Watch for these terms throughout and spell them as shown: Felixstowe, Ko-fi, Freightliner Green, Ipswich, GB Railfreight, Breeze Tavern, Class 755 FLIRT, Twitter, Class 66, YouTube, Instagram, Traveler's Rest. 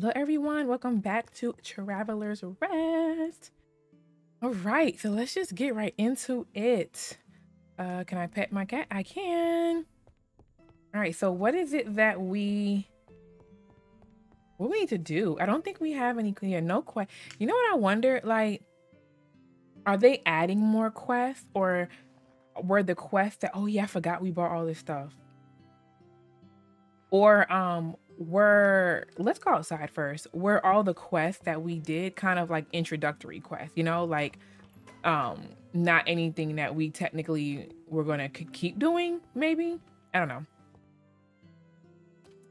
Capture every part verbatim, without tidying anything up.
Hello everyone, welcome back to Traveler's Rest. All right, so let's just get right into it. Uh, can I pet my cat? I can. All right, so what is it that we, what we need to do? I don't think we have any clear, no quest. You know what I wonder, like, are they adding more quests or were the quests that, oh yeah, I forgot we bought all this stuff. Or, um, were, let's go outside first, were all the quests that we did kind of like introductory quests, you know, like um not anything that we technically were gonna keep doing? Maybe, I don't know.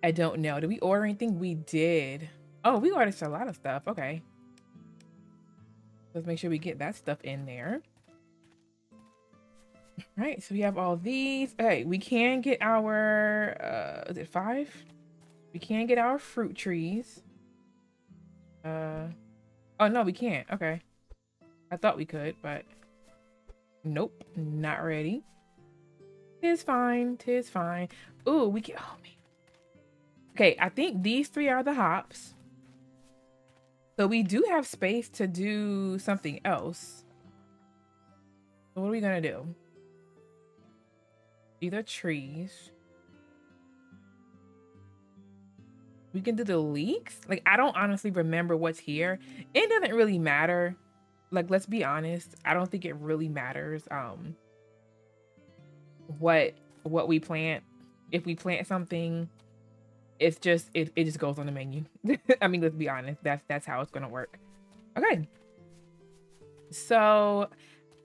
I don't know. Did we order anything? We did. Oh, we ordered a lot of stuff. Okay, let's make sure we get that stuff in there. All right, so we have all these. Hey, we can get our uh is it five? We can't get our fruit trees. Uh, oh no, we can't. Okay, I thought we could, but nope, not ready. Tis fine, tis fine. Ooh, we can. Oh man. Okay, I think these three are the hops. So we do have space to do something else. So what are we gonna do? These are trees. We can do the leeks. Like, I don't honestly remember what's here. It doesn't really matter. Like, let's be honest. I don't think it really matters um, what what we plant. If we plant something, it's just, it, it just goes on the menu. I mean, let's be honest. That's, that's how it's going to work. Okay. So,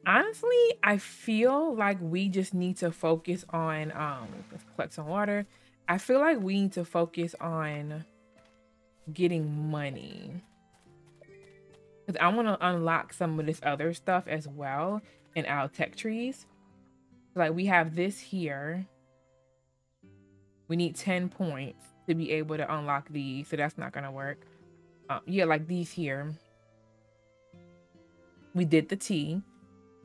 honestly, I feel like we just need to focus on, um, let's collect some water. I feel like we need to focus on getting money, because I want to unlock some of this other stuff as well in our tech trees. Like, we have this here. We need ten points to be able to unlock these, so that's not going to work. Um, yeah, like these here. We did the tea.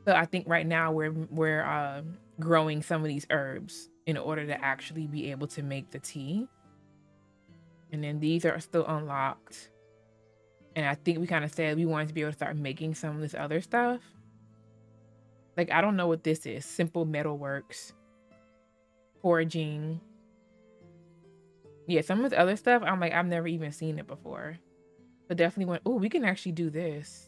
So I think right now we're, we're uh, growing some of these herbs in order to actually be able to make the tea. And then these are still unlocked. And I think we kind of said we wanted to be able to start making some of this other stuff. Like, I don't know what this is. Simple metalworks, forging. Yeah, some of this other stuff, I'm like, I've never even seen it before. But definitely went, oh, we can actually do this.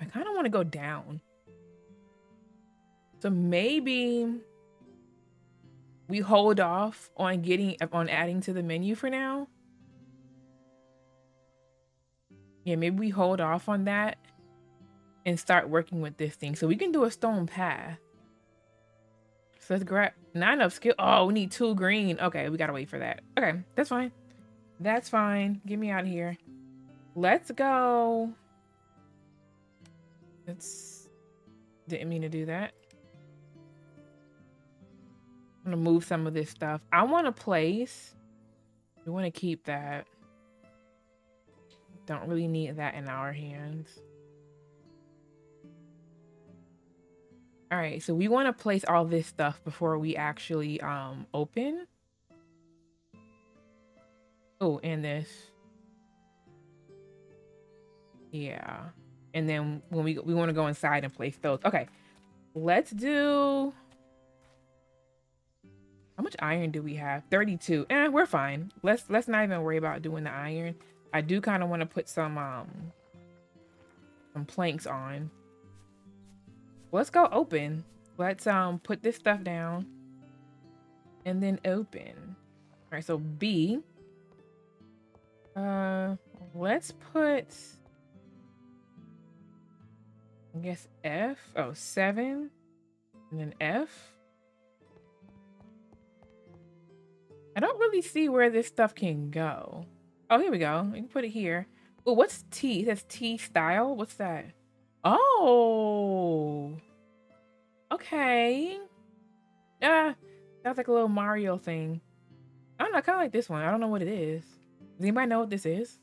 I kind of want to go down. So maybe we hold off on getting, on adding to the menu for now. Yeah, maybe we hold off on that and start working with this thing. So we can do a stone path. So let's grab, not enough skill. Oh, we need two green. Okay, we got to wait for that. Okay, that's fine. That's fine. Get me out of here. Let's go. That's, didn't mean to do that. I'm gonna move some of this stuff. I want a place. We want to keep that. Don't really need that in our hands. All right, so we want to place all this stuff before we actually um open. Oh, and this. Yeah, and then when we we want to go inside and place those. Okay, let's do. How much iron do we have? thirty-two. Eh, we're fine. Let's let's not even worry about doing the iron. I do kind of want to put some um some planks on. Let's go open. Let's um put this stuff down and then open. All right, so B. Uh, let's put, I guess F. Oh, seven, and then F. I don't really see where this stuff can go. Oh, here we go. We can put it here. Oh, what's tea? That's tea style. What's that? Oh, okay. Ah, that's like a little Mario thing. I don't know. I kind of like this one. I don't know what it is. Does anybody know what this is?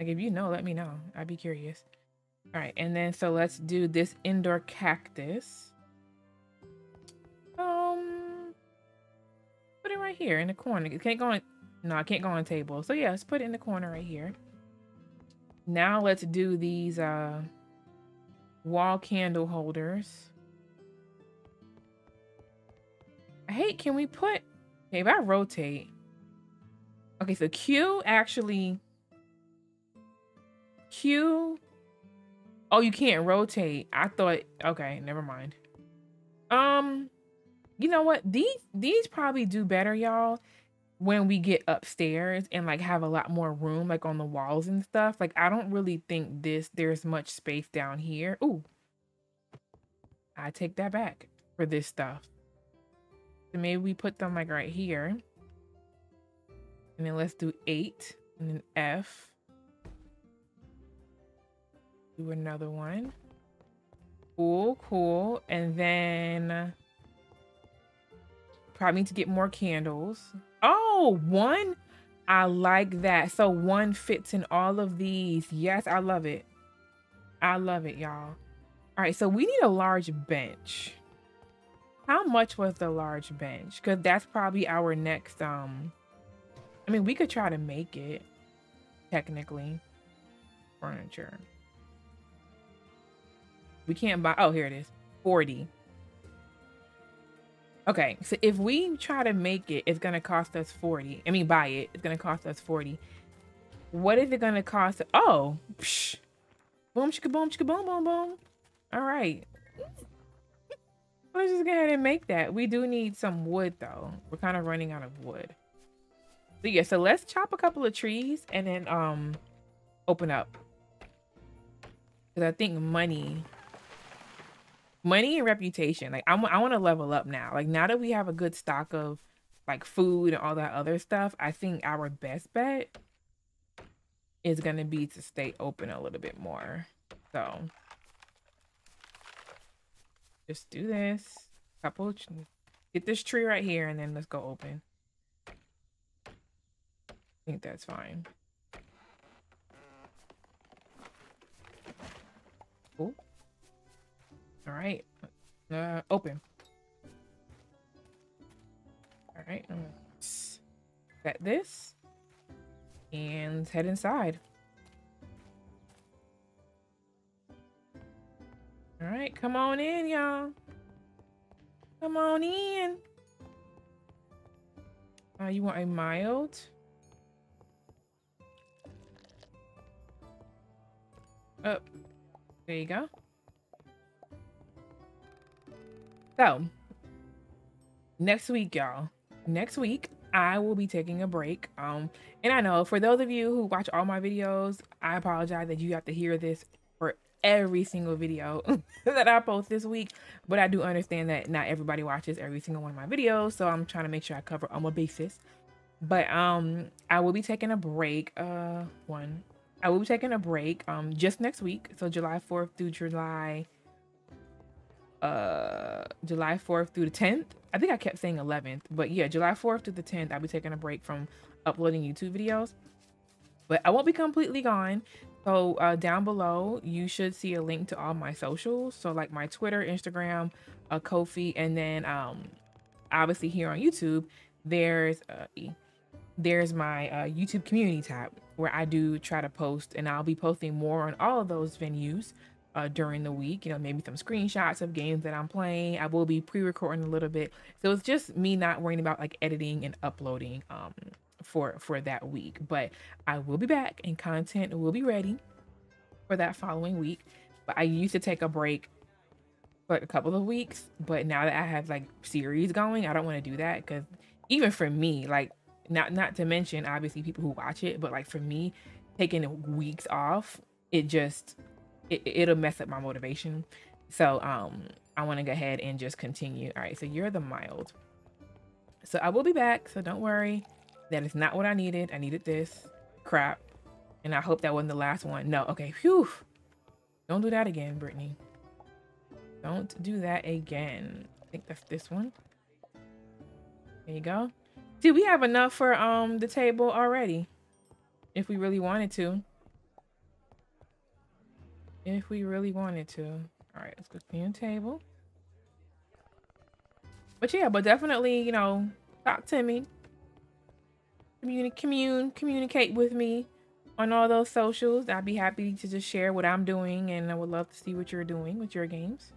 Like, if you know, let me know. I'd be curious. All right, and then so let's do this indoor cactus. Um. Put it right here in the corner. It can't go in. No, I can't go on the table. So yeah, let's put it in the corner right here. Now let's do these uh, wall candle holders. Hey, can we put... Maybe I rotate. Okay, so Q actually... Q... Oh, you can't rotate. I thought... Okay, never mind. Um... You know what? These these probably do better, y'all, when we get upstairs and like have a lot more room, like on the walls and stuff. Like, I don't really think this there's much space down here. Ooh. I take that back for this stuff. So maybe we put them like right here. And then let's do eight and then F. Do another one. Cool, cool. And then probably need to get more candles. Oh, one. I like that. So one fits in all of these. Yes, I love it. I love it, y'all. All right, so we need a large bench. How much was the large bench? Because that's probably our next... Um, I mean, we could try to make it, technically. Furniture. We can't buy... Oh, here it is. forty. Okay, so if we try to make it, it's going to cost us forty. I mean, buy it. It's going to cost us forty. What is it going to cost? Oh, psh. Boom, shkaboom, shkaboom, boom, boom. All right. Let's just go ahead and make that. We do need some wood, though. We're kind of running out of wood. So, yeah, so let's chop a couple of trees and then um, open up. Because I think money... Money and reputation. Like, I'm, I want to level up now. Like, now that we have a good stock of, like, food and all that other stuff, I think our best bet is going to be to stay open a little bit more. So, just do this. Couple, get this tree right here, and then let's go open. I think that's fine. Cool. All right, uh, open. All right, I'm gonna set this and head inside. All right, come on in, y'all. Come on in. Uh, you want a mild? Up. Oh, there you go. So, next week, y'all, next week, I will be taking a break. Um, and I know for those of you who watch all my videos, I apologize that you have to hear this for every single video that I post this week. But I do understand that not everybody watches every single one of my videos. So I'm trying to make sure I cover all my bases. But um, I will be taking a break. Uh, one, I will be taking a break um, just next week. So July fourth through July... Uh, July fourth through the tenth. I think I kept saying eleventh, but yeah, July fourth through the tenth, I'll be taking a break from uploading YouTube videos, but I won't be completely gone. So uh, down below, you should see a link to all my socials. So like my Twitter, Instagram, uh, Ko-fi, and then um, obviously here on YouTube, there's uh, there's my uh, YouTube community tab where I do try to post, and I'll be posting more on all of those venues. Uh, during the week, you know, maybe some screenshots of games that I'm playing. I will be pre-recording a little bit. So it's just me not worrying about like editing and uploading um, for, for that week. But I will be back and content will be ready for that following week. But I used to take a break for like a couple of weeks. But now that I have like series going, I don't want to do that because even for me, like not, not to mention obviously people who watch it, but like for me, taking weeks off, it just... It, it'll mess up my motivation. So um, I want to go ahead and just continue. All right, so you're the mild. So I will be back, so don't worry. That is not what I needed. I needed this crap. And I hope that wasn't the last one. No, okay, phew. Don't do that again, Brittany. Don't do that again. I think that's this one. There you go. See, we have enough for um the table already. If we really wanted to. If we really wanted to. All right, let's go clean the table. But yeah, but definitely, you know, talk to me. commune, commune, communicate with me on all those socials. I'd be happy to just share what I'm doing, and I would love to see what you're doing with your games.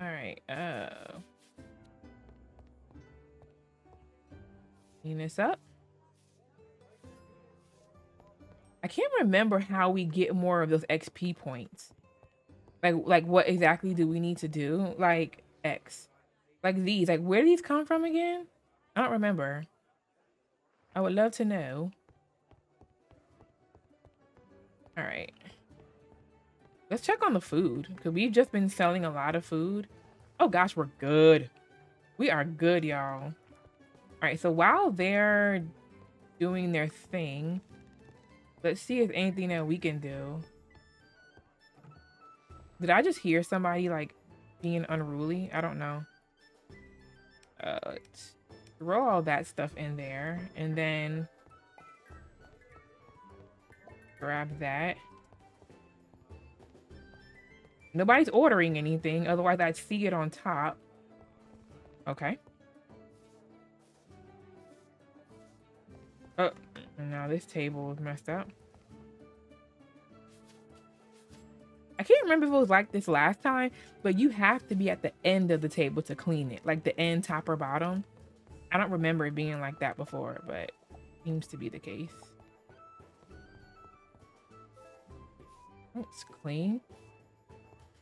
All right. Uh, clean this up. I can't remember how we get more of those X P points. Like, like what exactly do we need to do? Like X, like these, like where do these come from again? I don't remember. I would love to know. All right. Let's check on the food, because we've just been selling a lot of food. Oh gosh, we're good. We are good, y'all. All right, so while they're doing their thing, let's see if anything that we can do. Did I just hear somebody like being unruly? I don't know. Uh, let's throw all that stuff in there and then grab that. Nobody's ordering anything, otherwise I'd see it on top. Okay. Oh, no, this table is messed up. I can't remember if it was like this last time, but you have to be at the end of the table to clean it, like the end, top or bottom. I don't remember it being like that before, but seems to be the case. It's clean.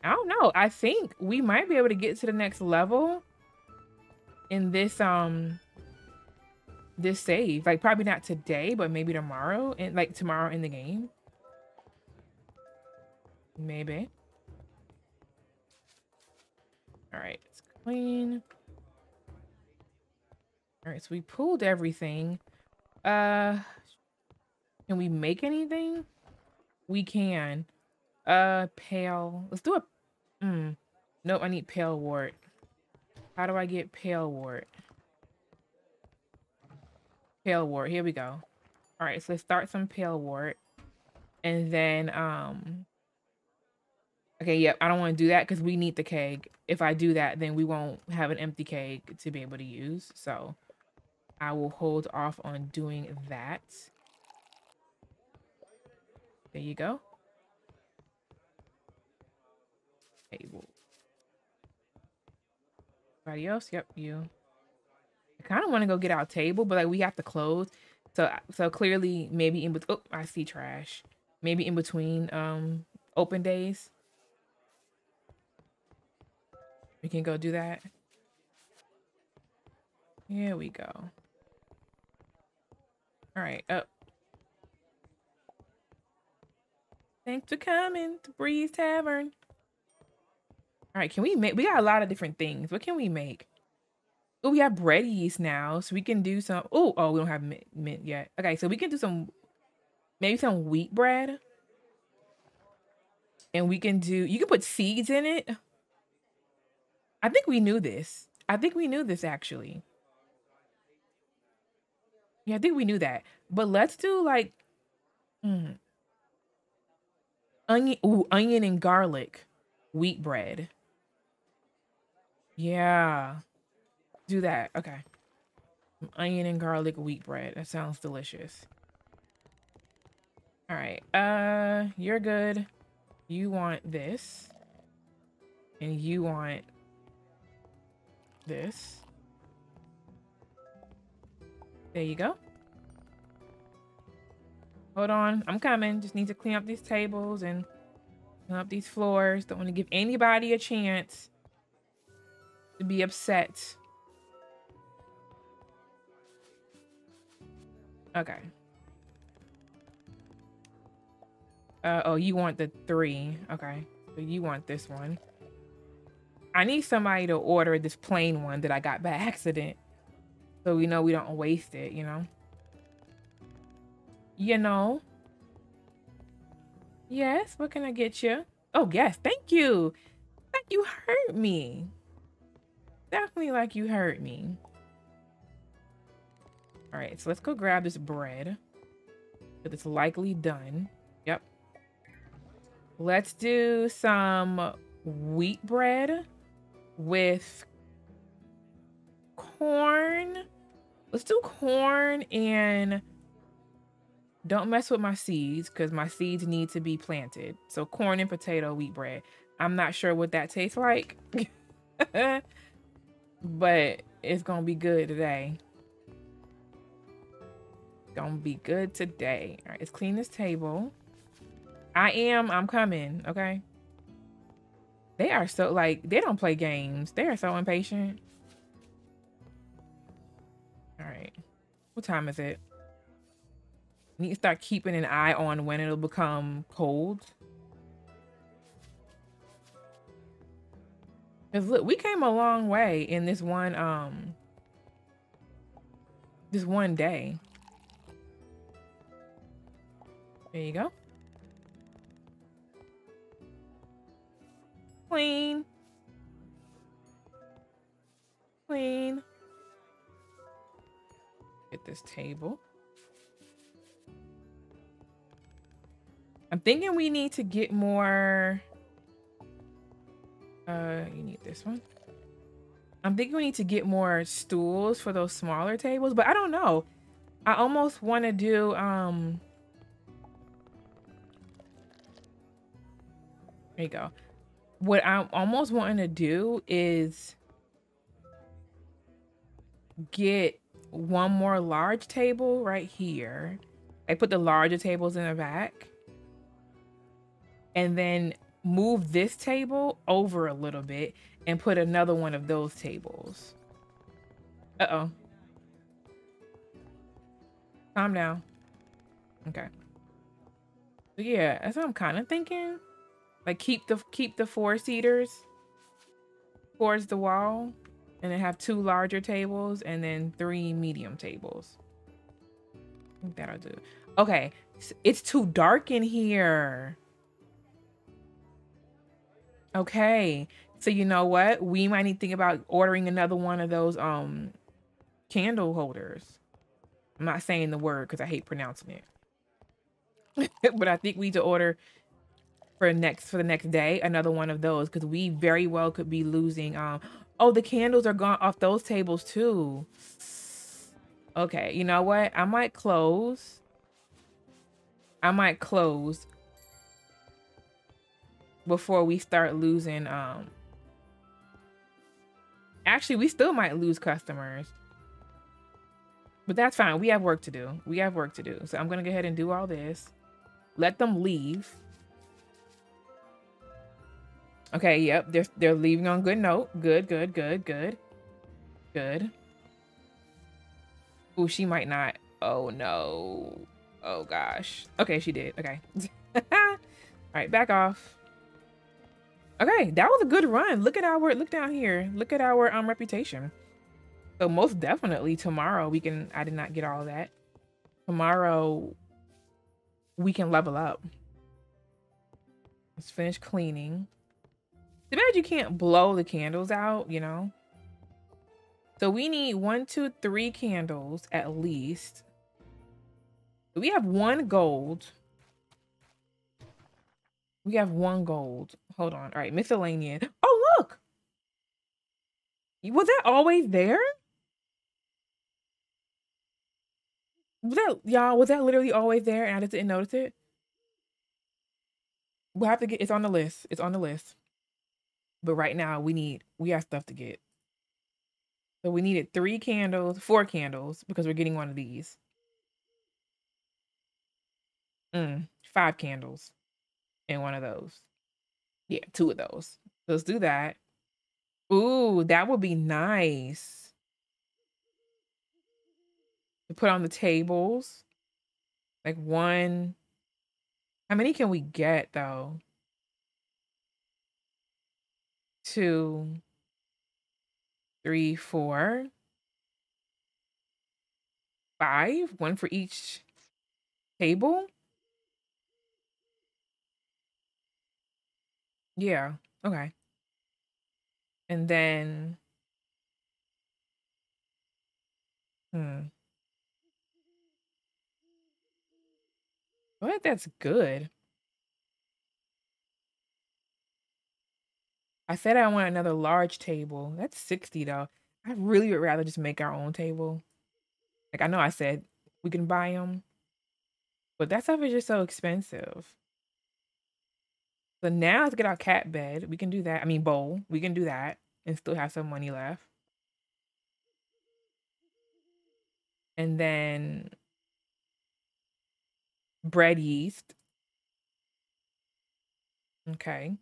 I don't know. I think we might be able to get to the next level in this um this save. Like probably not today, but maybe tomorrow, and like tomorrow in the game. Maybe. All right, it's clean. All right, so we pulled everything. Uh, can we make anything? We can. Uh, pale. Let's do a... Mm. Nope, I need pale wart. How do I get pale wart? Pale wart. Here we go. All right, so let's start some pale wart. And then, um... okay, yep, I don't want to do that because we need the keg. If I do that, then we won't have an empty keg to be able to use. So I will hold off on doing that. There you go. Table. Anybody else? Yep, you. I kind of want to go get our table, but like we have to close. So so clearly maybe in between, oh, I see trash. Maybe in between um open days. We can go do that. Here we go. All right, up. Oh. Thanks for coming to Breeze Tavern. All right, can we make, we got a lot of different things. What can we make? Oh, we have bread yeast now, so we can do some, oh, oh, we don't have mint, mint yet. Okay, so we can do some, maybe some wheat bread. And we can do, you can put seeds in it. I think we knew this. I think we knew this, actually. Yeah, I think we knew that. But let's do, like, mm, onion, ooh, onion and garlic wheat bread. Yeah, do that. Okay, onion and garlic wheat bread. That sounds delicious. All right, uh you're good. You want this and you want this. There you go. Hold on, I'm coming. Just need to clean up these tables and clean up these floors. Don't want to give anybody a chance to be upset. Okay. Uh, oh, you want the three. Okay, so you want this one. I need somebody to order this plain one that I got by accident, so we know we don't waste it, you know? You know? Yes, what can I get you? Oh, yes, thank you. Like you hurt me. Definitely like you hurt me. All right, so let's go grab this bread, because it's likely done. Yep. Let's do some wheat bread with corn Let's do corn and don't mess with my seeds because my seeds need to be planted. So corn and potato, wheat bread. I'm not sure what that tastes like, but it's going to be good today. Gonna be good today. All right, let's clean this table. I am, I'm coming, okay? They are so, like, they don't play games. They are so impatient. All right, what time is it? You need to start keeping an eye on when it'll become cold. Because look, we came a long way in this one, um, this one day. There you go. Clean. Clean. Get this table. I'm thinking we need to get more. Uh, you need this one. I'm thinking we need to get more stools for those smaller tables, but I don't know. I almost want to do, um, there you go. What I'm almost wanting to do is get one more large table right here. I put the larger tables in the back and then move this table over a little bit and put another one of those tables. Uh-oh. Calm down. Okay. So yeah, that's what I'm kind of thinking. Like keep the keep the four seaters towards the wall and then have two larger tables and then three medium tables. I think that'll do. Okay, it's too dark in here. Okay, so you know what? We might need to think about ordering another one of those um candle holders. I'm not saying the word because I hate pronouncing it. But I think we need to order for next for the next day another one of those because we very well could be losing um oh, the candles are gone off those tables too. Okay, you know what, I might close I might close before we start losing um actually we still might lose customers, but that's fine. We have work to do. We have work to do so I'm gonna go ahead and do all this, let them leave. Okay, yep, they're, they're leaving on good note. Good, good, good, good, good. Ooh, she might not. Oh, no. Oh, gosh. Okay, she did. Okay. All right, back off. Okay, that was a good run. Look at our, look down here. Look at our um reputation. So most definitely tomorrow we can, I did not get all that. Tomorrow we can level up. Let's finish cleaning. Too bad you can't blow the candles out, you know? So we need one, two, three candles at least. We have one gold. We have one gold. Hold on. All right, miscellaneous. Oh, look! Was that always there? Was that, y'all, was that literally always there and I just didn't notice it? We'll have to get, it's on the list. It's on the list. But right now we need, we have stuff to get. So we needed three candles, four candles, because we're getting one of these. Mm, five candles and one of those. Yeah, two of those. So let's do that. Ooh, that would be nice. To put on the tables. Like one. How many can we get though? Two, three, four, five, one for each table. Yeah, okay. And then, hmm. Well, that's good. I said I want another large table. That's sixty though. I really would rather just make our own table. Like, I know I said we can buy them, but that stuff is just so expensive. So now let's get our cat bed. We can do that. I mean, bowl. We can do that and still have some money left. And then bread yeast. Okay.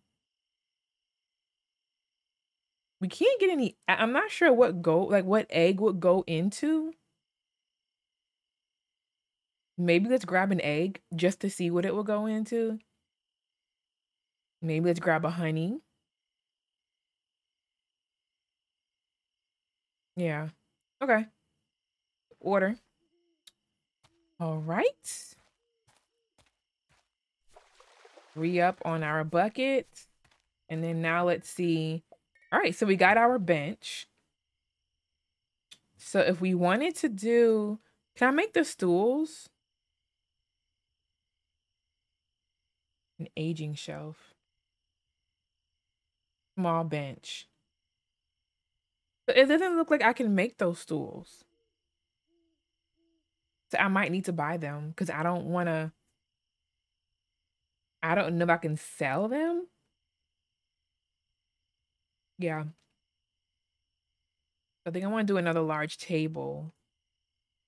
We can't get any. I'm not sure what go like what egg would go into. Maybe let's grab an egg just to see what it will go into. Maybe let's grab a honey. Yeah. Okay. Order. All right. Re-up on our bucket. And then now let's see. All right. So we got our bench. So if we wanted to do, can I make the stools? An aging shelf. Small bench. So it doesn't look like I can make those stools. So I might need to buy them because I don't want to. I don't know if I can sell them. Yeah. I think I want to do another large table.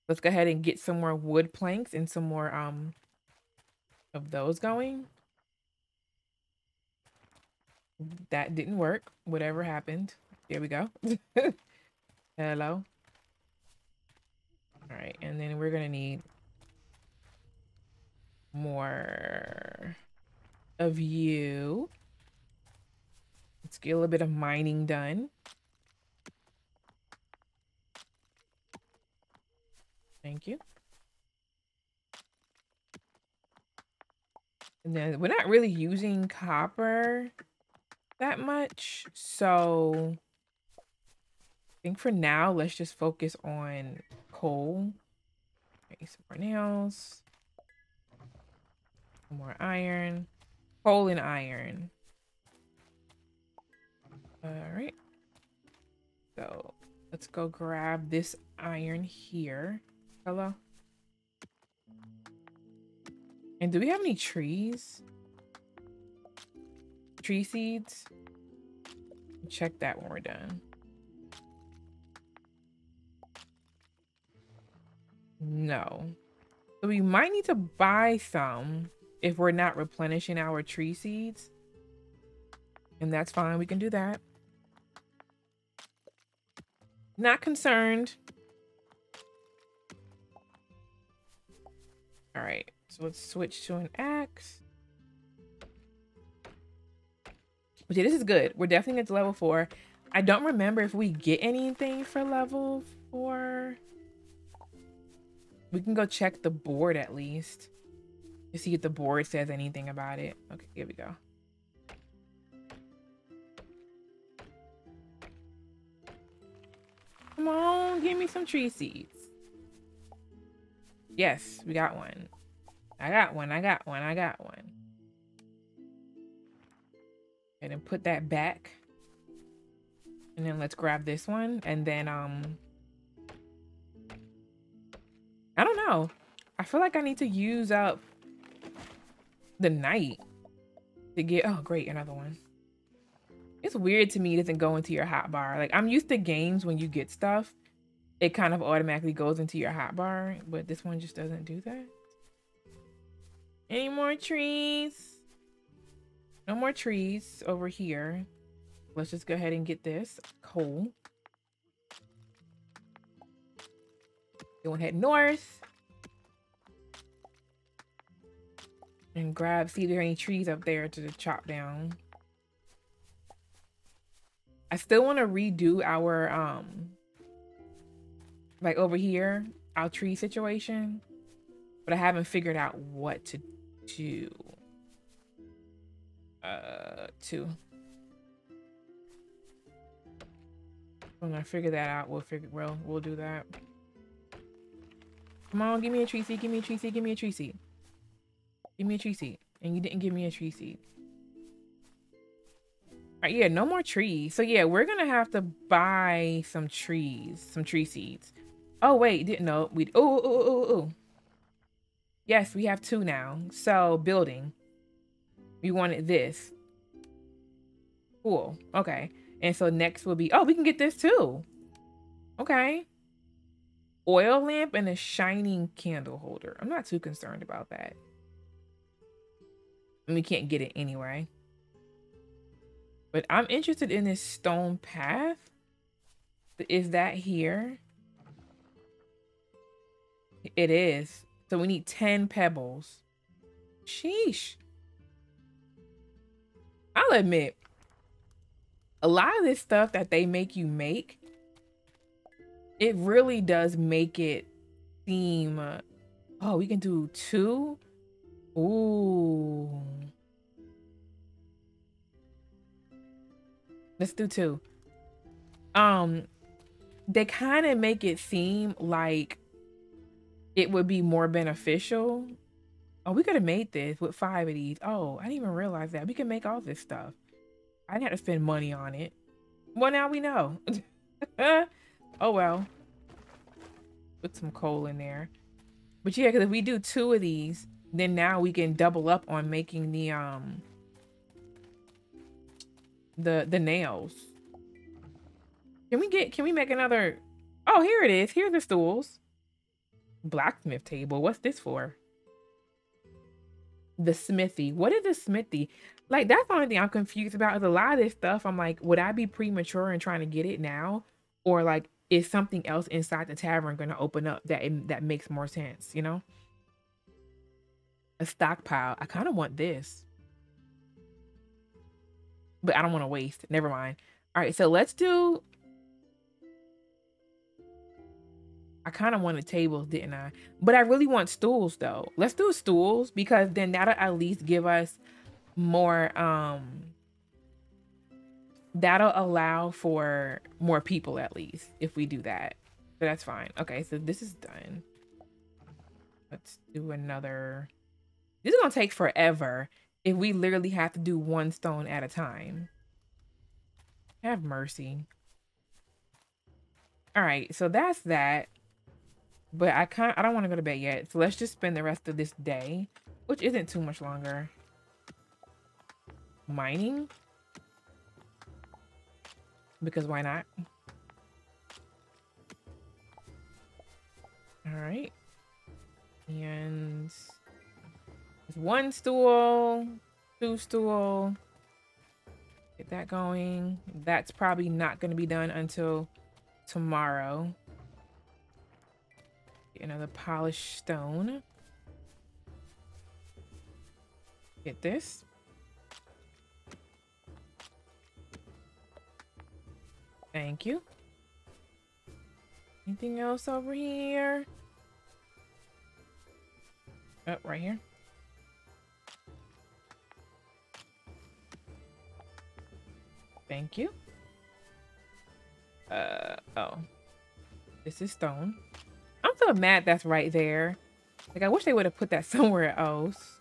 Let's go ahead and get some more wood planks and some more um of those going. That didn't work. Whatever happened. There we go. Hello. All right. And then we're going to need more of you. Let's get a little bit of mining done. Thank you. And then we're not really using copper that much, so I think for now let's just focus on coal. Okay, some more nails, more iron, coal and iron. All right, so let's go grab this iron here. Hello. And do we have any trees? Tree seeds. Check that when we're done. No. So we might need to buy some if we're not replenishing our tree seeds. And that's fine. We can do that. Not concerned. All right. So let's switch to an axe. Okay, this is good. We're definitely going to level four. I don't remember if we get anything for level four. We can go check the board at least to see if the board says anything about it. Okay, here we go. Come on, give me some tree seeds. Yes, we got one. I got one. I got one. I got one. And then put that back. And then let's grab this one. And then, um, I don't know. I feel like I need to use up the night to get, oh, great, another one. It's weird to me it doesn't go into your hotbar. Like, I'm used to games when you get stuff, it kind of automatically goes into your hotbar, but this one just doesn't do that. Any more trees? No more trees over here. Let's just go ahead and get this coal. Going head north. And grab, see if there are any trees up there to chop down. I still want to redo our, um, like over here, our tree situation. But I haven't figured out what to do. Uh, two. When I figure that out, we'll figure. Well, we'll do that. Come on, give me a tree seed. Give me a tree seed. Give me a tree seed. Give me a tree seed. And you didn't give me a tree seed. All right, yeah, no more trees. So yeah, we're gonna have to buy some trees, some tree seeds. Oh wait, didn't know we. Ooh, ooh, ooh, ooh, ooh. Yes, we have two now. So building, we wanted this. Cool. Okay, and so next will be. Oh, we can get this too. Okay. Oil lamp and a shining candle holder. I'm not too concerned about that. And we can't get it anyway. But I'm interested in this stone path. Is that here? It is. So we need ten pebbles. Sheesh. I'll admit, a lot of this stuff that they make you make, it really does make it seem, uh, oh, we can do two. Ooh. Let's do two. Um, they kind of make it seem like it would be more beneficial. Oh, we could have made this with five of these. Oh, I didn't even realize that. We can make all this stuff. I didn't have to spend money on it. Well, now we know. Oh, well. Put some coal in there. But yeah, because if we do two of these, then now we can double up on making the, um, the, the nails. Can we get, can we make another? Oh, here it is. Here are the stools. Blacksmith table. What's this for? The smithy. What is the smithy? Like, that's the only thing I'm confused about is a lot of this stuff. I'm like, would I be premature in trying to get it now? Or like, is something else inside the tavern going to open up that it, that makes more sense, you know? A stockpile. I kind of want this. But I don't want to waste. Never mind. All right, so let's do... I kind of wanted tables, didn't I? But I really want stools, though. Let's do stools, because then that'll at least give us more... Um, that'll allow for more people, at least, if we do that. So that's fine. Okay, so this is done. Let's do another... This is going to take forever if we literally have to do one stone at a time. Have mercy. All right, so that's that. But I kind of, I don't want to go to bed yet. So let's just spend the rest of this day, which isn't too much longer, mining. Because why not? All right. And... one stool, two stool. Get that going. That's probably not going to be done until tomorrow. Get another polished stone. Get this. Thank you. Anything else over here? Oh, right here. Thank you. Uh, oh. This is stone. I'm so mad that's right there. Like, I wish they would have put that somewhere else.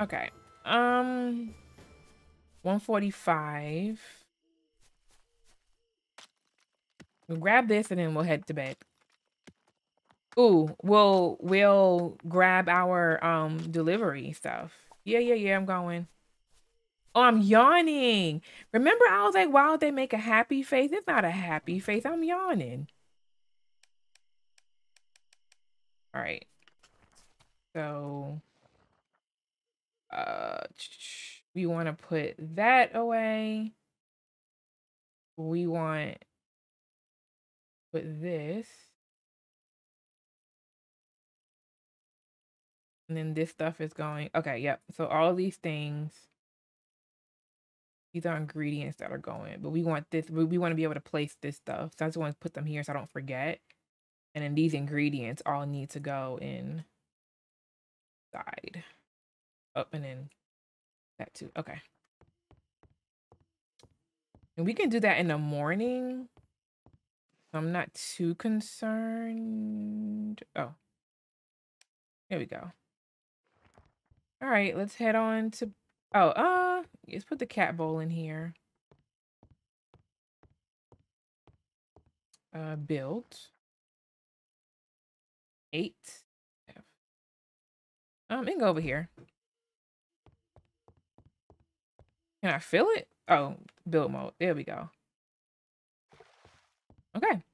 Okay. Um, one forty-five. We'll grab this and then we'll head to bed. Ooh, we'll, we'll grab our um delivery stuff. Yeah, yeah, yeah, I'm going. Oh, I'm yawning. Remember, I was like, why would they make a happy face? It's not a happy face. I'm yawning. All right. So, uh, we want to put that away. We want put this. And then this stuff is going. Okay, yep. So all these things, these are ingredients that are going, but we want this, we want to be able to place this stuff. So I just want to put them here so I don't forget. And then these ingredients all need to go in side up and then that too. Okay. And we can do that in the morning. I'm not too concerned. Oh, here we go. All right, let's head on to, oh, uh, let's put the cat bowl in here. uh, build. Eight. Um, it can go over here. Can I fill it? Oh, build mode. There we go. Okay.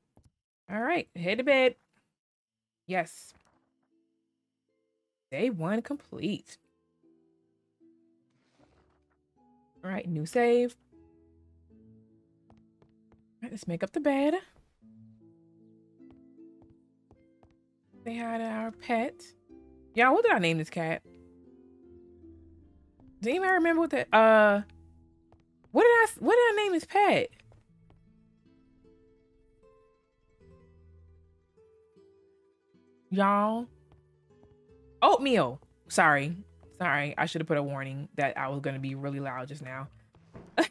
All right. Head to bed. Yes. Day one complete. All right. New save. All right, let's make up the bed. Say hi to our pet. Y'all, what did I name this cat? Do anybody remember what the uh what did I what did I name this pet? Y'all, Oatmeal. Sorry, sorry. I should have put a warning that I was gonna be really loud just now.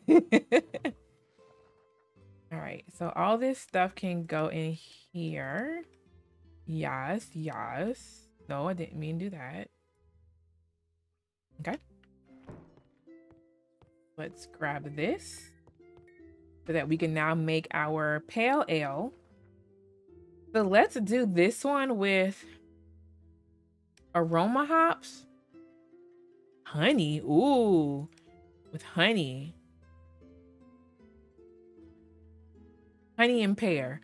All right, so all this stuff can go in here. Yes, yes. No, I didn't mean to do that. Okay. Let's grab this so that we can now make our pale ale. So let's do this one with aroma hops. Honey. Ooh, with honey. Honey and pear.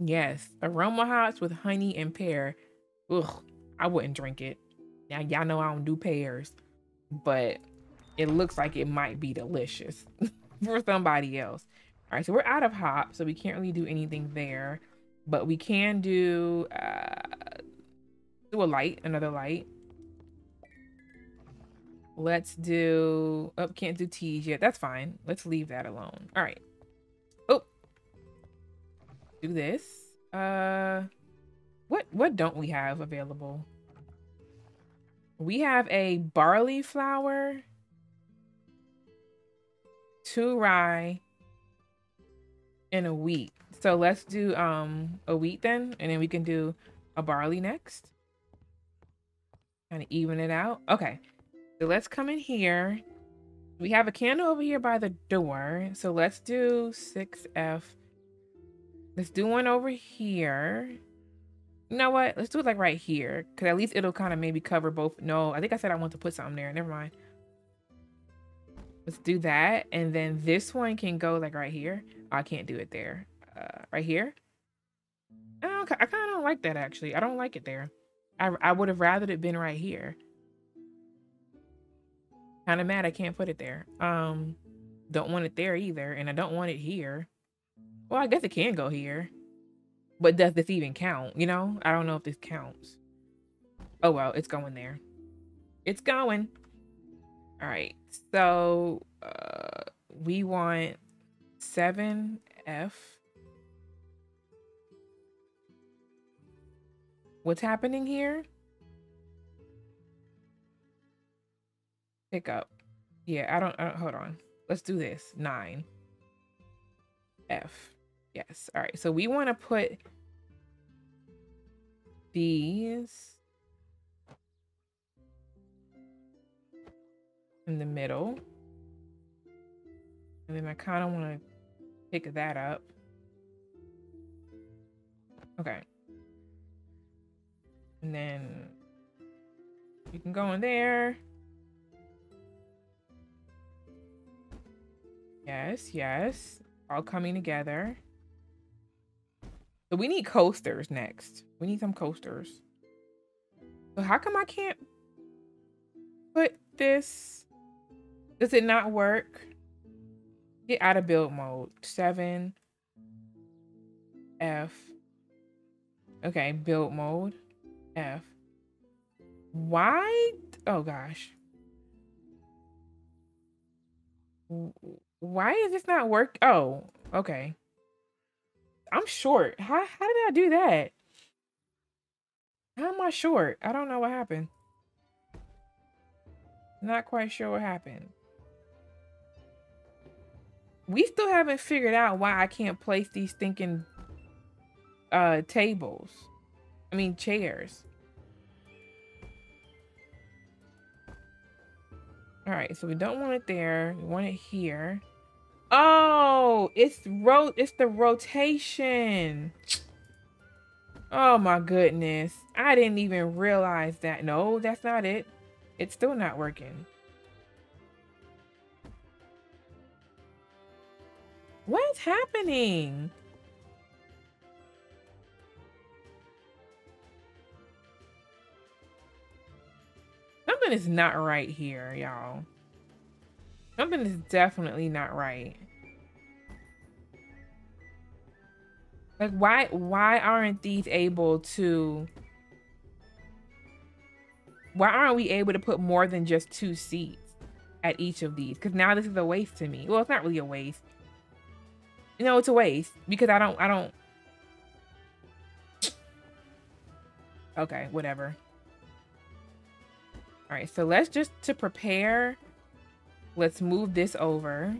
Yes, aroma hops with honey and pear. Ugh, I wouldn't drink it. Now, y'all know I don't do pears, but it looks like it might be delicious for somebody else. All right, so we're out of hops, so we can't really do anything there, but we can do uh, do a light, another light. Let's do, oh, can't do teas yet. That's fine. Let's leave that alone. All right. Do this. Uh, what what don't we have available? We have a barley flour, two rye, and a wheat. So let's do um a wheat then, and then we can do a barley next. Kind of even it out. Okay, so let's come in here. We have a candle over here by the door. So let's do six F. Let's do one over here. You know what? Let's do it like right here. Because at least it'll kind of maybe cover both. No, I think I said I want to put something there. Never mind. Let's do that. And then this one can go like right here. Oh, I can't do it there. Uh, right here. I, don't, I kind of don't like that actually. I don't like it there. I, I would have rather it been right here. Kind of mad I can't put it there. Um, don't want it there either. And I don't want it here. Well, I guess it can go here, but does this even count? You know, I don't know if this counts. Oh, well, it's going there. It's going. All right. So uh, we want seven F. What's happening here? Pick up. Yeah, I don't, I don't hold on. Let's do this. nine F. Yes. All right. So we want to put these in the middle. And then I kind of want to pick that up. Okay. And then you can go in there. Yes. Yes. All coming together. So we need coasters next. We need some coasters. So how come I can't put this? Does it not work? Get out of build mode. seven F. Okay, build mode. F. Why? Oh gosh. Why is this not work? Oh, okay. I'm short. How, how did I do that? How am I short? I don't know what happened. Not quite sure what happened. We still haven't figured out why I can't place these thinking uh, tables. I mean, chairs. All right, so we don't want it there. We want it here. Oh, it's ro it's the rotation. Oh my goodness. I didn't even realize that. No, that's not it. It's still not working. What's happening? Something is not right here, y'all. Something is definitely not right. Like, why why aren't these able to... Why aren't we able to put more than just two seats at each of these? Because now this is a waste to me. Well, it's not really a waste. You know, it's a waste because I don't... I don't... Okay, whatever. All right, so let's just, to prepare, let's move this over.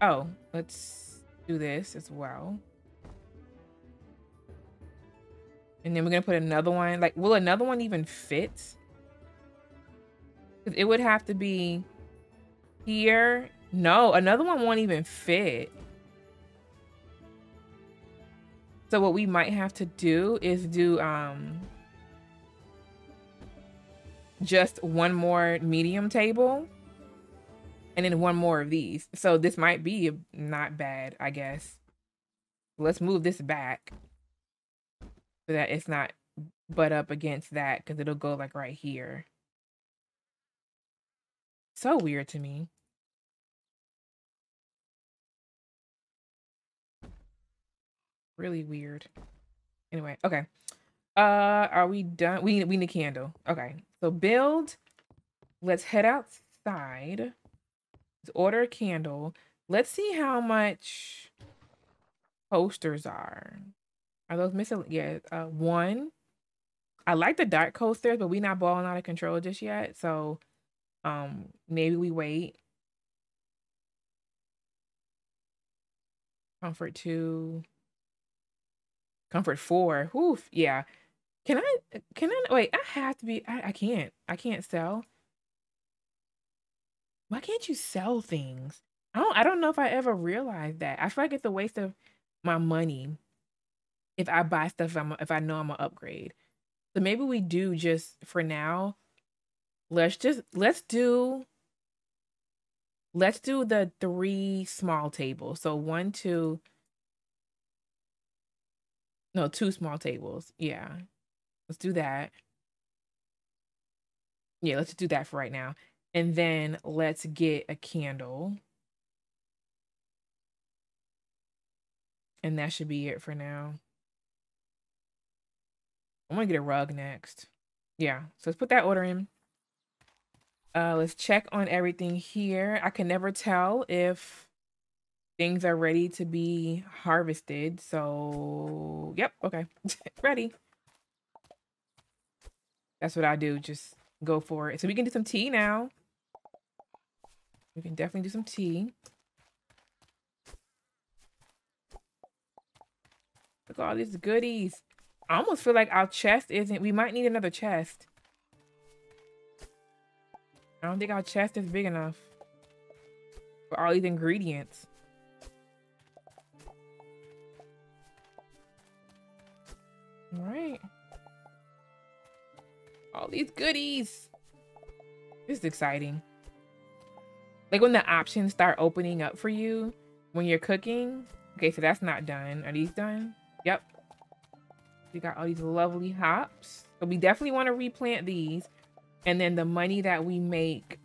Oh, let's do this as well. And then we're going to put another one. Like, will another one even fit? Because it would have to be here. No, another one won't even fit. So what we might have to do is do um, just one more medium table and then one more of these. So this might be not bad, I guess. Let's move this back so that it's not butt up against that, because it'll go like right here. So weird to me. Really weird. Anyway, okay. Uh, are we done? We need, we need a candle. Okay, so build. Let's head outside. Let's order a candle. Let's see how much coasters are. Are those missing? Yeah, uh, one. I like the dark coasters, but we're not balling out of control just yet. So um, maybe we wait. Comfort two. Comfort four. Oof, yeah. Can I, can I, wait, I have to be, I, I can't. I can't sell. Why can't you sell things? I don't, I don't know if I ever realized that. I feel like it's a waste of my money if I buy stuff, if, I'm, if I know I'm gonna upgrade. So maybe we do just, for now, let's just, let's do, let's do the three small tables. So one, two, No, two small tables. Yeah. Let's do that. Yeah, let's do that for right now. And then let's get a candle. And that should be it for now. I'm going to get a rug next. Yeah. So let's put that order in. Uh, let's check on everything here. I can never tell if things are ready to be harvested. So, yep. Okay. Ready. That's what I do. Just go for it. So we can do some tea now. We can definitely do some tea. Look at all these goodies. I almost feel like our chest isn't... We might need another chest. I don't think our chest is big enough for all these ingredients. All right. All these goodies. This is exciting. Like when the options start opening up for you when you're cooking. Okay, so that's not done. Are these done? Yep. We got all these lovely hops. So we definitely want to replant these. And then the money that we make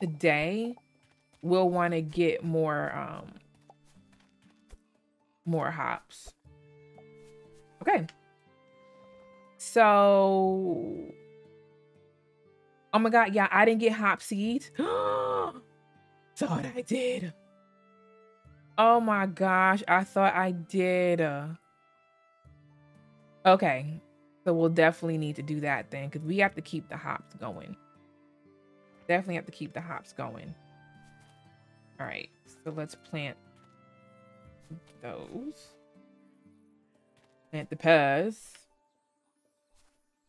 today, we'll want to get more, um, more hops. Okay, so, oh my God, yeah, I didn't get hop seeds. Thought I did. Oh my gosh, I thought I did. Okay, so we'll definitely need to do that then, because we have to keep the hops going. Definitely have to keep the hops going. All right, so let's plant those. Plant the pears.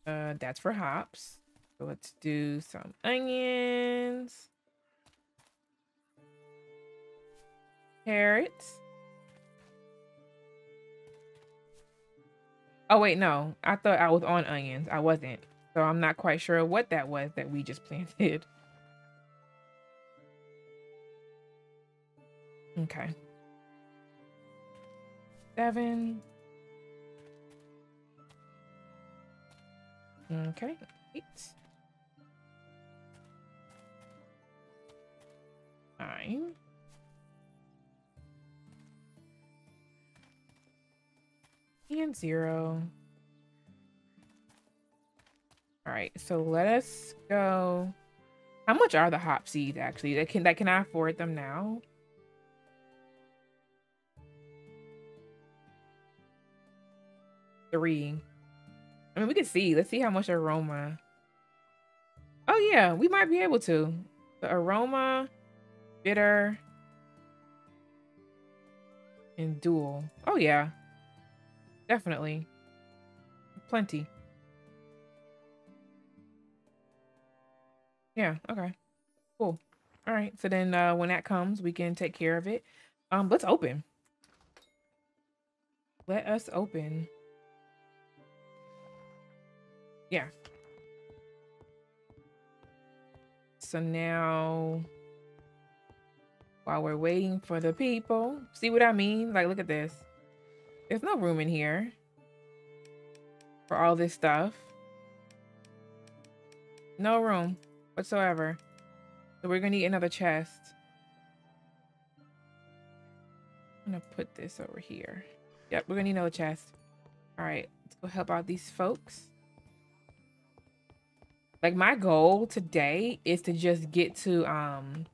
Uh, that's for hops. So let's do some onions. Carrots. Oh, wait, no. I thought I was on onions. I wasn't. So I'm not quite sure what that was that we just planted. Okay. Seven. Okay. Eight. Nine. And zero. All right, so let us go. How much are the hop seeds actually? That can that can I afford them now? Three. I mean, we can see. Let's see how much aroma. Oh yeah, we might be able to. The aroma, bitter, and dual. Oh yeah. Definitely. Plenty. Yeah, okay. Cool. All right, so then uh, when that comes, we can take care of it. Um, let's open. Let us open. Yeah. So now, while we're waiting for the people, see what I mean? Like, look at this. There's no room in here for all this stuff. No room whatsoever. So we're gonna need another chest. I'm gonna put this over here. Yep, we're gonna need another chest. All right, let's go help out these folks. Like, my goal today is to just get to um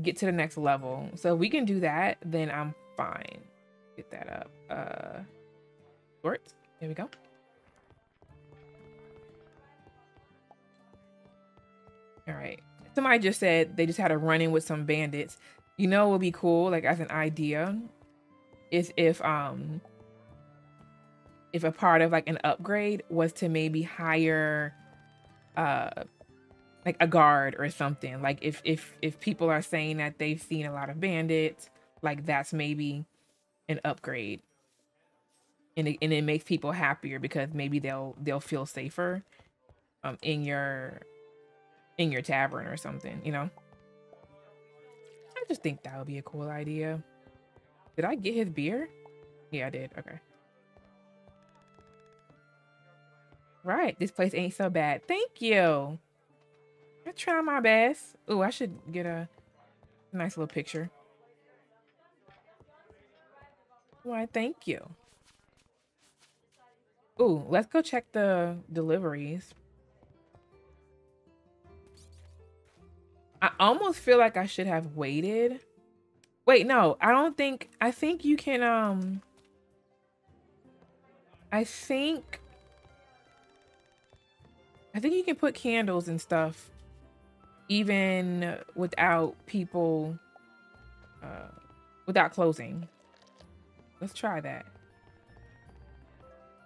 get to the next level. So if we can do that, then I'm fine. Get that up. Uh, shorts. There we go. All right. Somebody just said they just had a run-in with some bandits. You know, what would be cool, like as an idea, is if um, if a part of like an upgrade was to maybe hire, uh, like a guard or something. Like if if if people are saying that they've seen a lot of bandits, like that's maybe an upgrade, and it, and it makes people happier because maybe they'll they'll feel safer um in your in your tavern or something, you know. I just think that would be a cool idea. Did I get his beer? Yeah, I did. Okay. Right, this place ain't so bad. Thank you. I try my best. Ooh, I should get a nice little picture. Why, thank you. Ooh, let's go check the deliveries. I almost feel like I should have waited. Wait, no, I don't think, I think you can, um, I think, I think you can put candles and stuff even without people, uh, without closing. Let's try that.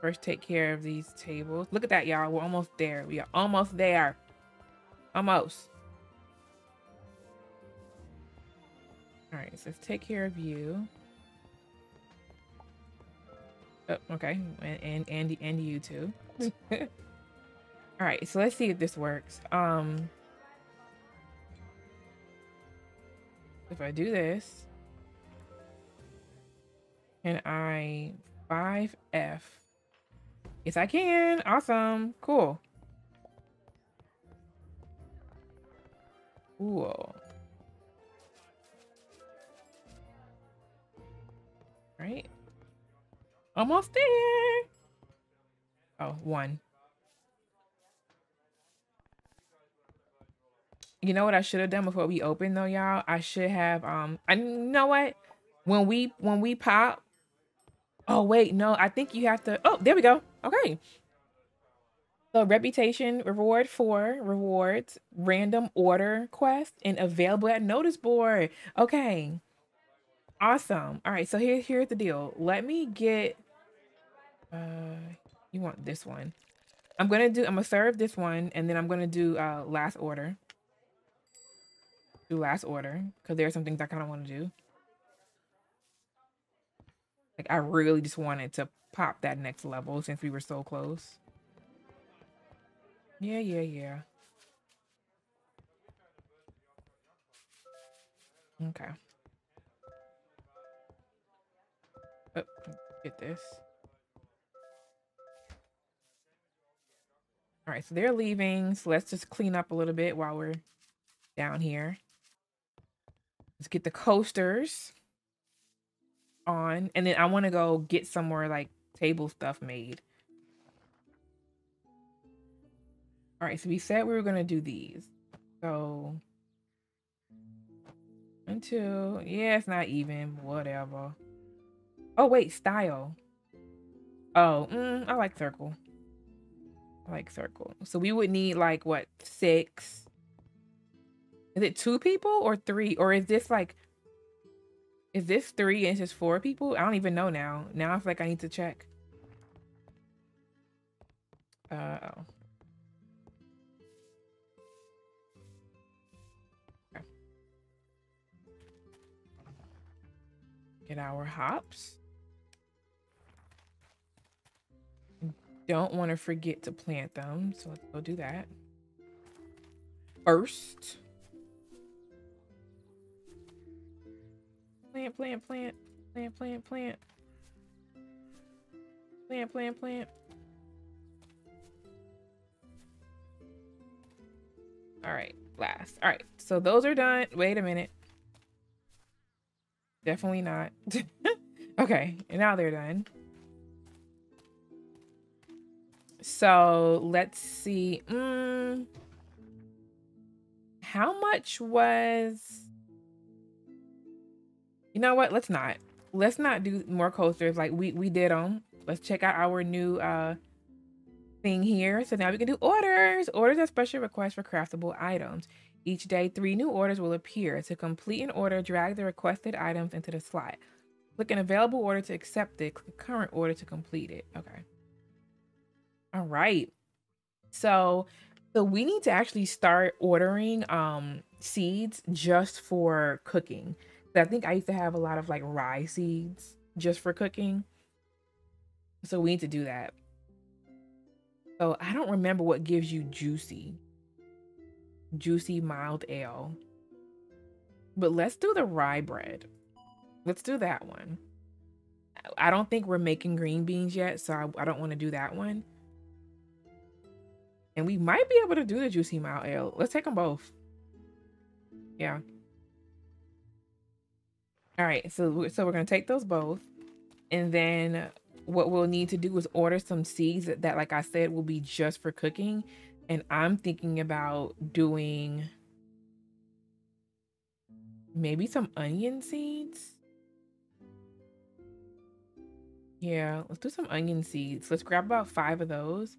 First, take care of these tables. Look at that, y'all. We're almost there. We are almost there. Almost. All right, so let's take care of you. Oh, okay. And and and, and you too. All right, so let's see if this works. Um, if I do this, can I five F? Yes, I can. Awesome. Cool. Cool. Right. Almost there. Oh, one. You know what I should have done before we opened though, y'all? I should have, um, I you know what? When we, when we pop, oh wait, no, I think you have to, oh, there we go. Okay. So reputation, reward for rewards, random order quest, and available at notice board. Okay. Awesome. All right. So here, here's the deal. Let me get, uh, you want this one. I'm going to do, I'm going to serve this one and then I'm going to do uh, last order. Do last order. Cause there are some things I kind of want to do. Like, I really just wanted to pop that next level since we were so close. Yeah, yeah, yeah. Okay. Oh, get this. All right, so they're leaving. So let's just clean up a little bit while we're down here. Let's get the coasters on. And then I want to go get some more like table stuff made. All right, so we said we were going to do these. So one, two. Yeah, it's not even. Whatever. Oh, wait, style. Oh, mm, I like circle. I like circle. So we would need like, what, six? Is it two people or three? Or is this like, is this three and it's just four people? I don't even know now. Now I feel like I need to check. Uh oh. Okay. Get our hops. Don't want to forget to plant them, so let's go do that first. Plant, plant, plant, plant, plant, plant, plant, plant, plant. All right, last. All right, so those are done. Wait a minute. Definitely not. Okay, and now they're done. So let's see. Mm, how much was... You know what? Let's not. Let's not do more coasters. Like, we, we did them. Let's check out our new uh, thing here. So now we can do orders. Orders are special requests for craftable items. Each day, three new orders will appear. To complete an order, drag the requested items into the slot. Click an available order to accept it. Click current order to complete it. Okay. All right, so so we need to actually start ordering um seeds just for cooking. So I think I used to have a lot of like rye seeds just for cooking, so we need to do that. So I don't remember what gives you juicy juicy mild ale, but let's do the rye bread. Let's do that one. I don't think we're making green beans yet, so I, I don't want to do that one. And we might be able to do the juicy mild ale. Let's take them both. Yeah. All right. So we're, so we're going to take those both. And then what we'll need to do is order some seeds that, that, like I said, will be just for cooking. And I'm thinking about doing maybe some onion seeds. Yeah. Let's do some onion seeds. Let's grab about five of those.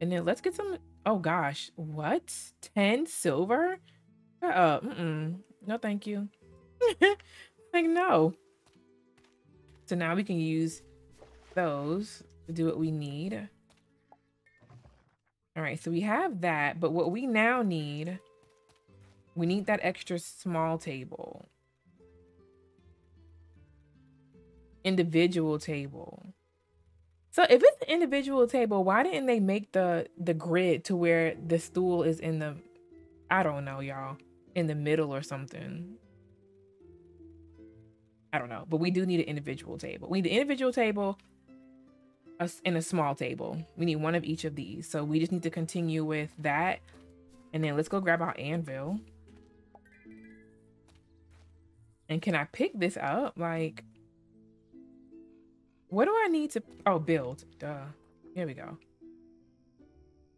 And then let's get some, oh gosh, what? ten silver? Uh, uh mm-mm. No, thank you. Like, no. So now we can use those to do what we need. All right, so we have that, but what we now need, we need that extra small table. Individual table. So if it's an individual table, why didn't they make the, the grid to where the stool is in the, I don't know, y'all, in the middle or something? I don't know, but we do need an individual table. We need an individual table a, and a small table. We need one of each of these. So we just need to continue with that. And then let's go grab our anvil. And can I pick this up? Like... What do I need to... Oh, build. Duh. Here we go.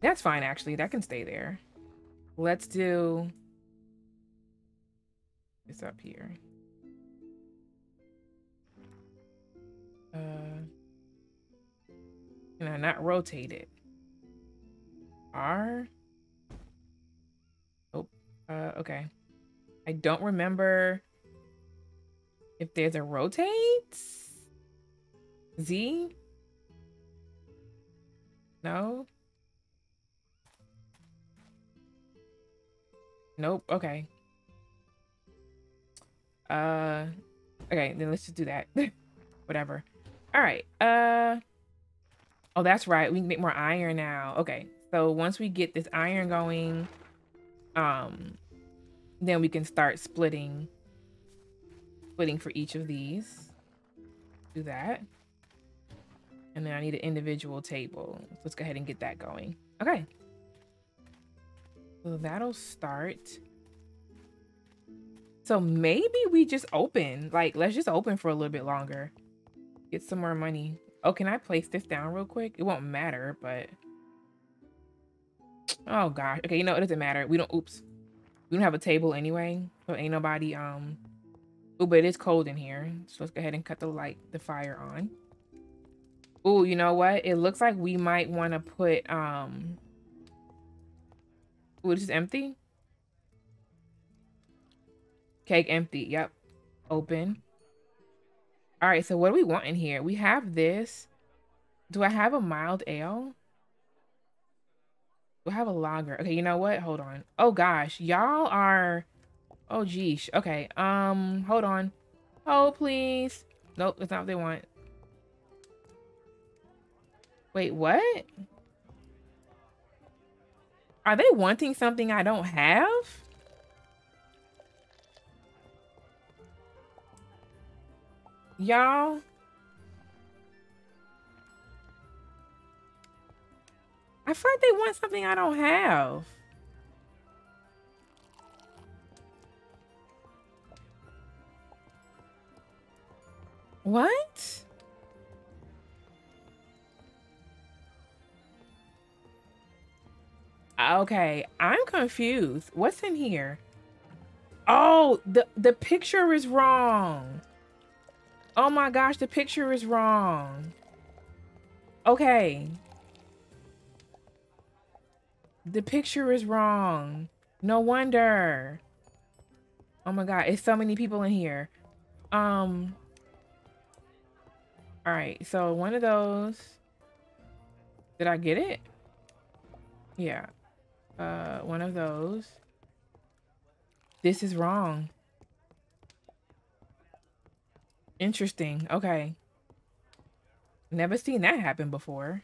That's fine, actually. That can stay there. Let's do... It's up here. Uh, can I not rotate it? R? Oh, uh, okay. I don't remember if there's a rotate... Z? No? Nope. Okay. Uh, okay, then let's just do that. Whatever. All right. Uh, oh, that's right. We can make more iron now. Okay. So once we get this iron going, um, then we can start splitting, splitting for each of these. Do that. And then I need an individual table. So let's go ahead and get that going. Okay. So that'll start. So maybe we just open, like, let's just open for a little bit longer. Get some more money. Oh, can I place this down real quick? It won't matter, but. Oh gosh. Okay, you know, it doesn't matter. We don't, oops. We don't have a table anyway. So ain't nobody, um, oh, but it is cold in here. So let's go ahead and cut the light, the fire on. Oh, you know what? It looks like we might want to put, um, ooh, this is empty. Cake empty. Yep. Open. All right. So what do we want in here? We have this. Do I have a mild ale? Do I have a lager? Okay. You know what? Hold on. Oh gosh. Y'all are. Oh geesh. Okay. Um, hold on. Oh, please. Nope. That's not what they want. Wait, what? Are they wanting something I don't have? Y'all. I feel like they want something I don't have. What? Okay, I'm confused. What's in here? Oh, the, the picture is wrong. Oh my gosh, the picture is wrong. Okay. The picture is wrong. No wonder. Oh my God, it's so many people in here. Um. All right, so one of those. Did I get it? Yeah. Uh, one of those. This is wrong. Interesting. Okay. Never seen that happen before.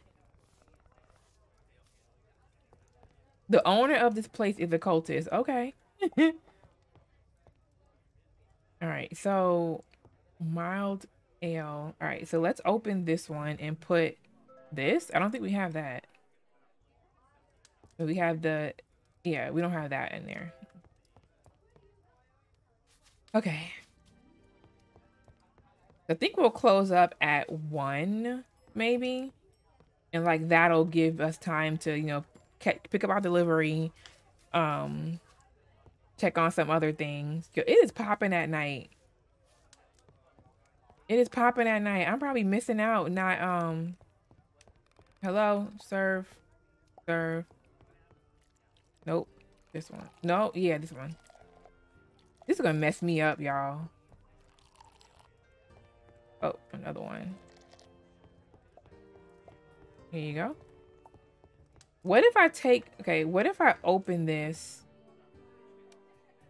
The owner of this place is a cultist. Okay. All right. So mild ale. All right. So let's open this one and put this. I don't think we have that. We have the, yeah, we don't have that in there. Okay. I think we'll close up at one, maybe. And like, that'll give us time to, you know, pick up our delivery, um, check on some other things. Yo, it is popping at night. It is popping at night. I'm probably missing out. Not, um, hello, serve, serve. Nope. This one. No. Yeah, this one. This is going to mess me up, y'all. Oh, another one. Here you go. What if I take... Okay, what if I open this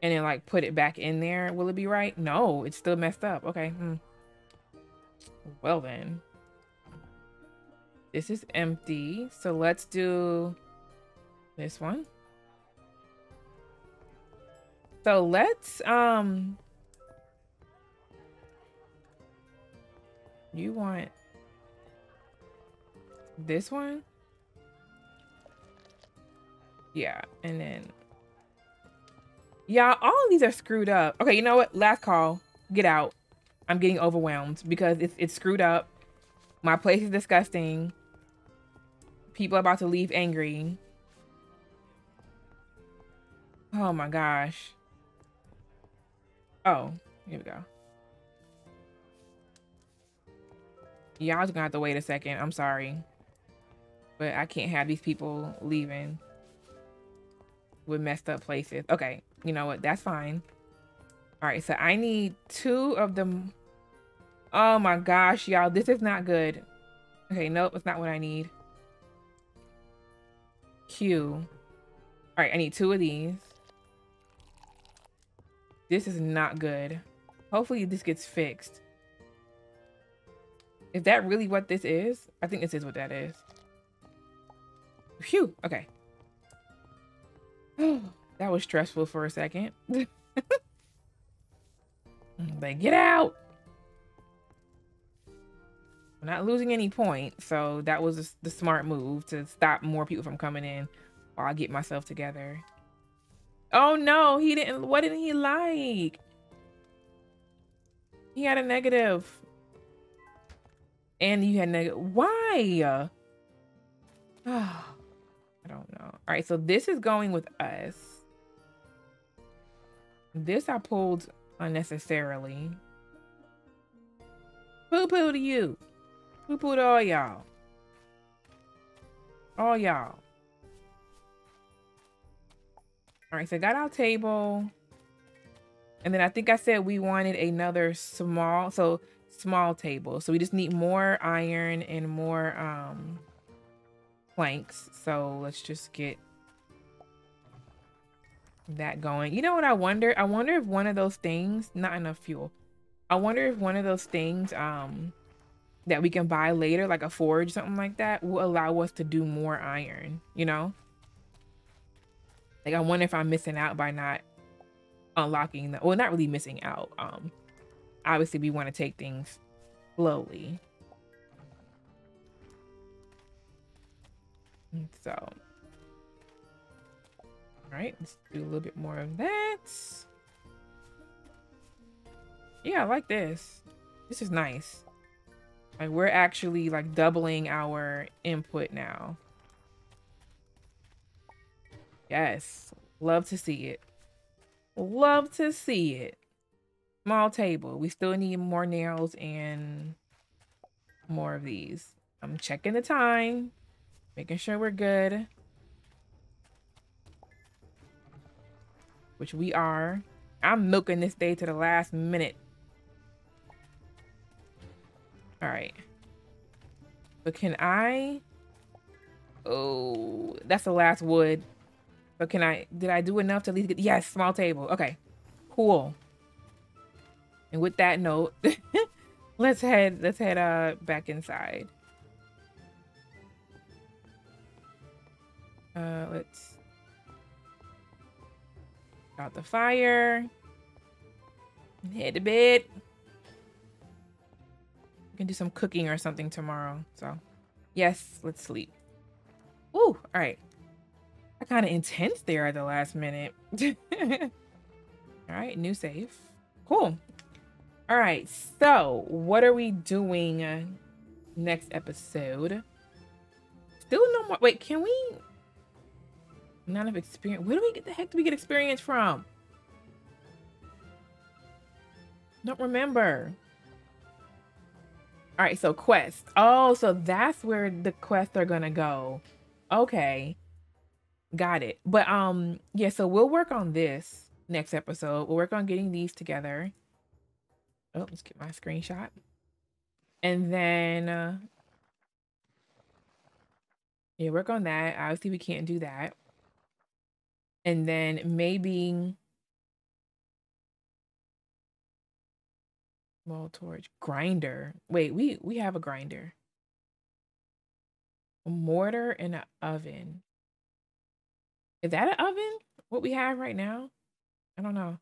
and then, like, put it back in there? Will it be right? No, it's still messed up. Okay. Hmm. Well, then. This is empty. So, let's do this one. So let's, um, you want this one? Yeah, and then, yeah, all of these are screwed up. Okay, you know what? Last call, get out. I'm getting overwhelmed because it's, it's screwed up. My place is disgusting. People are about to leave angry. Oh my gosh. Oh, here we go. Y'all just gonna have to wait a second. I'm sorry. But I can't have these people leaving with messed up places. Okay, you know what? That's fine. All right, so I need two of them. Oh my gosh, y'all. This is not good. Okay, nope. It's not what I need. Q. All right, I need two of these. This is not good. Hopefully this gets fixed. Is that really what this is? I think this is what that is. Phew. Okay. That was stressful for a second. Like, get out. I'm not losing any points, so that was the smart move to stop more people from coming in while I get myself together. Oh no, he didn't. What didn't he like? He had a negative. And you had negative. Why? Oh, I don't know. All right, so this is going with us. This I pulled unnecessarily. Poo-poo to you. Poo-poo to all y'all. All y'all. All right, so I got our table. And then I think I said we wanted another small, so small table. So we just need more iron and more um, planks. So let's just get that going. You know what I wonder? I wonder if one of those things, not enough fuel. I wonder if one of those things um, that we can buy later, like a forge, something like that, will allow us to do more iron, you know? Like I wonder if I'm missing out by not unlocking the, well, not really missing out. Um, obviously we want to take things slowly. And so, all right, let's do a little bit more of that. Yeah, I like this. This is nice. Like we're actually like doubling our input now. Yes, love to see it. Love to see it. Small table. We still need more nails and more of these. I'm checking the time, making sure we're good. Which we are. I'm milking this day to the last minute. All right. But can I? Oh, that's the last wood. But can I, did I do enough to at least get, yes, small table. Okay, cool. And with that note, let's head, let's head uh, back inside. Uh, let's, out the fire, head to bed. We can do some cooking or something tomorrow. So yes, let's sleep. Ooh, all right. Kind of intense there at the last minute. All right, new save. Cool. All right, so what are we doing next episode? Still no more. Wait, can we? None of experience. Where do we get the heck do we get experience from? Don't remember. All right, so quests. Oh, so that's where the quests are gonna go. Okay. Got it. But um, yeah, so we'll work on this next episode. We'll work on getting these together. Oh, let's get my screenshot. And then, uh, yeah, work on that. Obviously, we can't do that. And then maybe small torch grinder. Wait, we, we have a grinder. A mortar and an oven. Is that an oven? What we have right now? I don't know.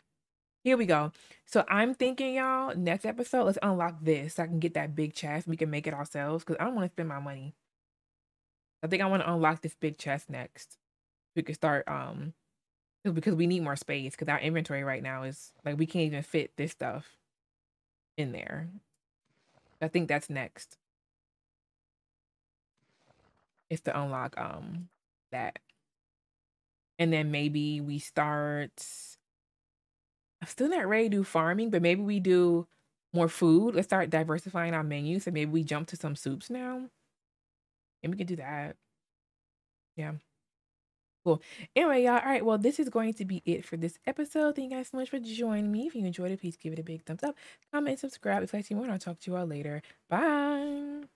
Here we go. So I'm thinking, y'all, next episode, let's unlock this so I can get that big chest. We can make it ourselves because I don't want to spend my money. I think I want to unlock this big chest next. We could start, um, because we need more space because our inventory right now is like, we can't even fit this stuff in there. I think that's next. It's to unlock, um, that. And then maybe we start, I'm still not ready to do farming, but maybe we do more food. Let's start diversifying our menu. So maybe we jump to some soups now and we can do that. Yeah. Cool. Anyway, y'all. All right. Well, this is going to be it for this episode. Thank you guys so much for joining me. If you enjoyed it, please give it a big thumbs up, comment, subscribe. If I see more, and I'll talk to you all later. Bye.